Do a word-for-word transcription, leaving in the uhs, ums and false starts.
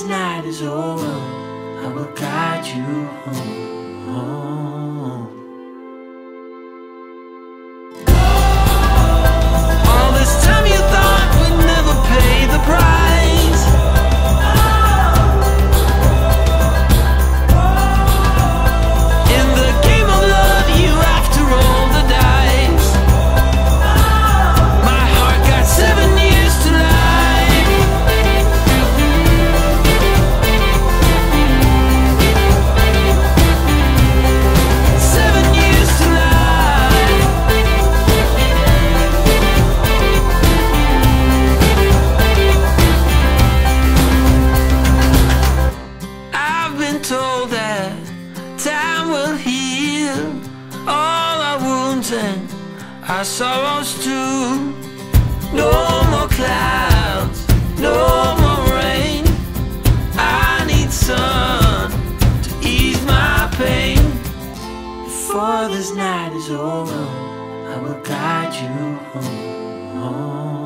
this night is over, I will guide you home, home. All this time you thought we'd never pay the price. In the game of love you have to roll the dice. My heart got seven years to life. Our sorrows too. No more clouds, no more rain. I need sun to ease my pain. Before this night is over, I will guide you home, home.